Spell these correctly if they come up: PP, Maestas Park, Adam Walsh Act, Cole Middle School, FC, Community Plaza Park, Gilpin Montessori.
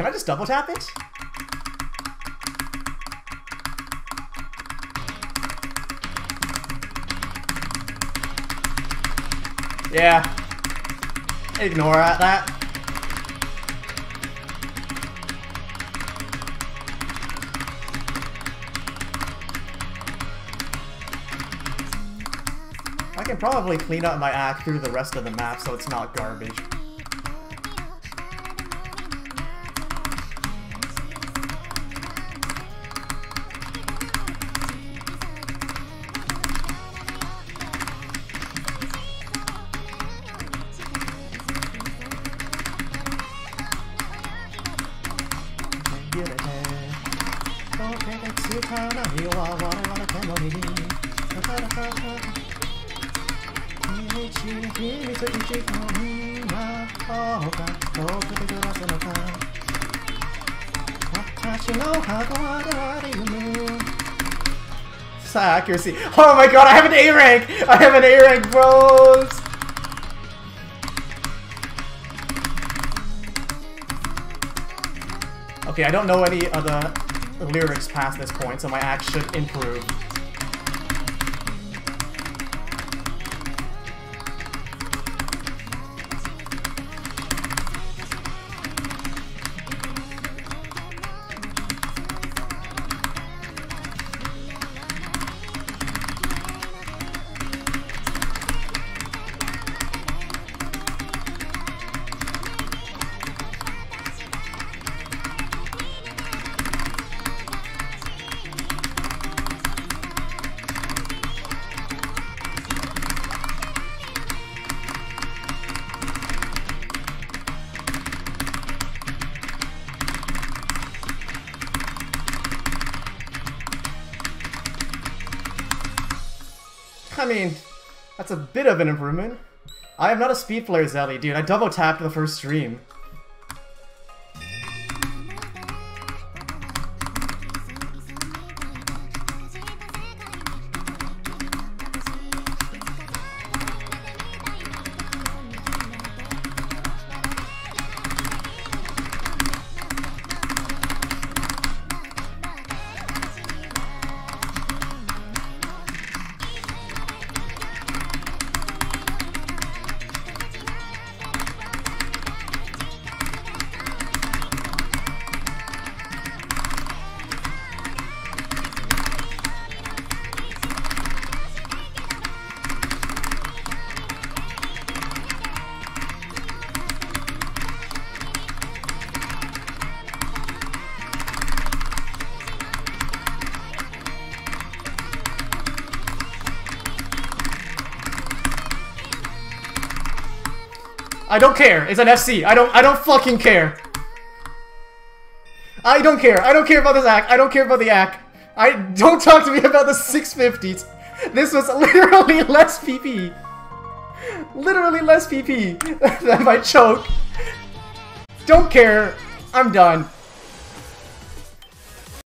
Can I just double tap it? Yeah. Ignore that. I can probably clean up my act through the rest of the map so it's not garbage. Accuracy. Oh my god, I have an A rank! I have an A rank, bros! Okay, I don't know any other lyrics past this point, so my act should improve. I mean, that's a bit of an improvement. I am not a speed player, Zelly, dude. I double tapped the first stream. I don't care. It's an FC. I don't fucking care. I don't care. I don't care about this act. I don't care about the act. I don't talk to me about the 650s. This was literally less PP. Literally less PP than my choke. Don't care. I'm done.